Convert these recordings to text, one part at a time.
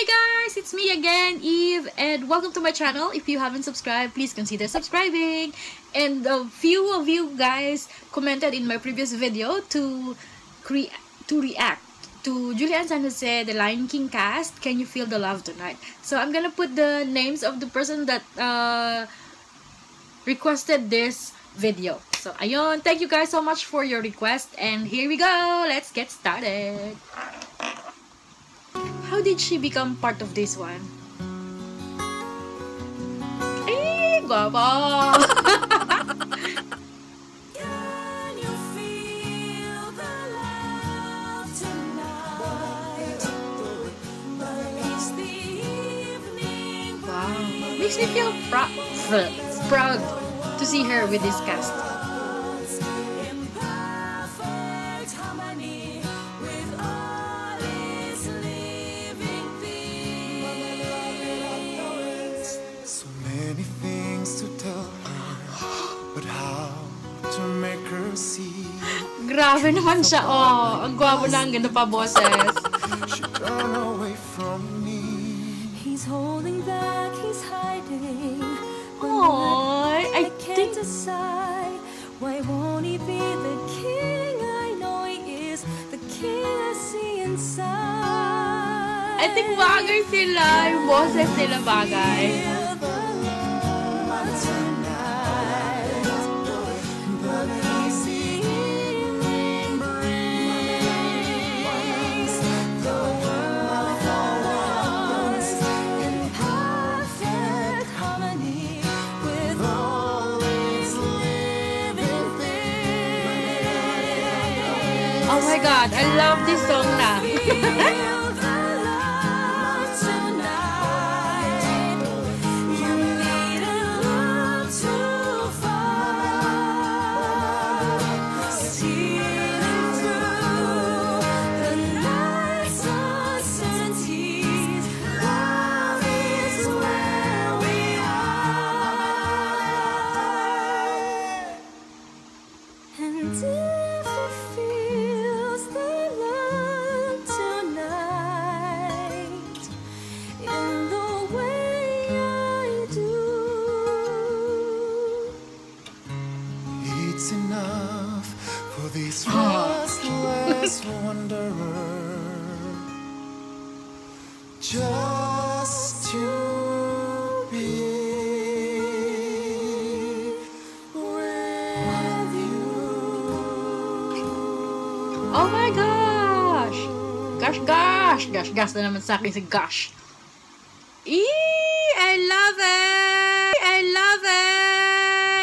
Hey guys, it's me again, Eve, and welcome to my channel. If you haven't subscribed, please consider subscribing. And a few of you guys commented in my previous video to react to Julie Anne San Jose, The Lion King cast, Can You Feel the Love Tonight? So I'm gonna put the names of the person that requested this video. So ayun, thank you guys so much for your request, and here we go, let's get started. How did she become part of this one? Hey, guapa! Can you feel the love tonight? It's the evening. Wow, makes me feel proud to see her with this cast. Grabe naman siya, oh. Ang guwabo na, ang ganda pa boses. Oh, I think why won't he be the king? I know he is the king I see inside. I think bagay sila, yung boses nila bagay. Oh my God, I love this song now. This restless wanderer, just to be with you. Oh my gosh! Gosh, gosh, gosh, gosh na naman sa akin si gosh. Eee! I love it! I love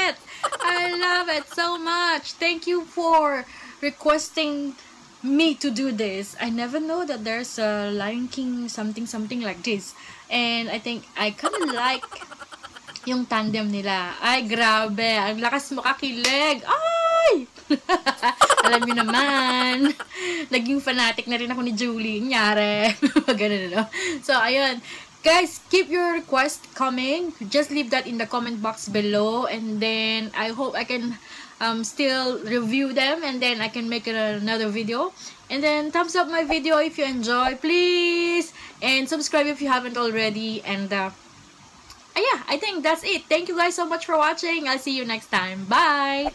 it! I love it so much! Thank you for requesting me to do this. I never know that there's a Lion King something like this, and I think I kind of like yung tandem nila. Ay grabe, ang lakas mo kakilig. Ay! Alam niyo naman, naging fanatic na rin ako ni Julie. Nyare. Ganun, no? So ayun. Guys, keep your request coming. Just leave that in the comment box below, and then I hope I can still review them, and then I can make another video. And then thumbs up my video if you enjoy, please, and subscribe if you haven't already. And yeah, I think that's it. Thank you guys so much for watching. I'll see you next time. Bye.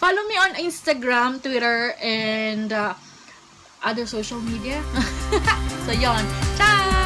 Follow me on Instagram, Twitter, and other social media. So yon, ciao.